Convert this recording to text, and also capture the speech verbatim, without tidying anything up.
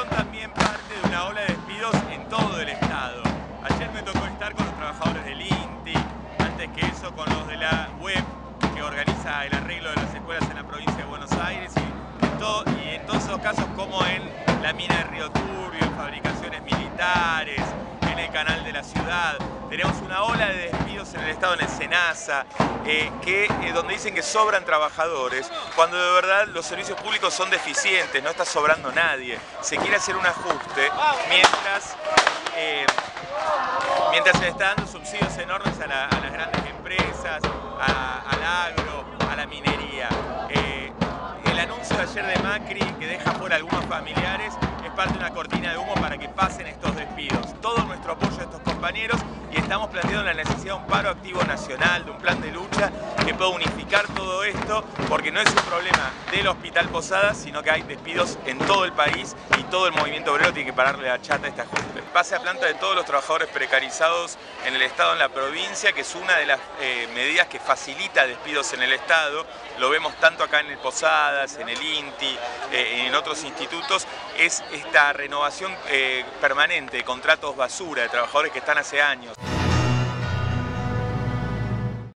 son también parte de una ola de despidos en todo el Estado. Ayer me tocó estar con los trabajadores del I N T I, antes que eso con los de la U E P, que organiza el arreglo de las escuelas en la provincia de Buenos Aires, y en, todo, y en todos esos casos como en la mina de Río Turbio, en fabricaciones militares, en el canal de la ciudad. Tenemos una ola de despidos en el Estado, en el Senasa, eh, que, eh, donde dicen que sobran trabajadores, cuando de verdad los servicios públicos son deficientes, no está sobrando nadie. Se quiere hacer un ajuste, mientras, eh, mientras se le está dando subsidios enormes a, la, a las grandes empresas, a, al agro, a la minería. Eh, el anuncio de ayer de Macri, que deja fuera a algunos familiares, es parte de una cortina de humo para que pasen estos despidos. Todo nuestro apoyo a estos compañeros, y estamos planteando la necesidad de un paro activo nacional, de un plan de lucha que pueda unificar todo esto, porque no es un problema del Hospital Posadas, sino que hay despidos en todo el país y todo el movimiento obrero tiene que pararle la chata a esta gente. Pase a planta de todos los trabajadores precarizados en el Estado, en la provincia, que es una de las eh, medidas que facilita despidos en el Estado. Lo vemos tanto acá en el Posadas, en el I N T I, eh, en otros institutos. Es esta renovación eh, permanente de contratos basura de trabajadores que están hace años.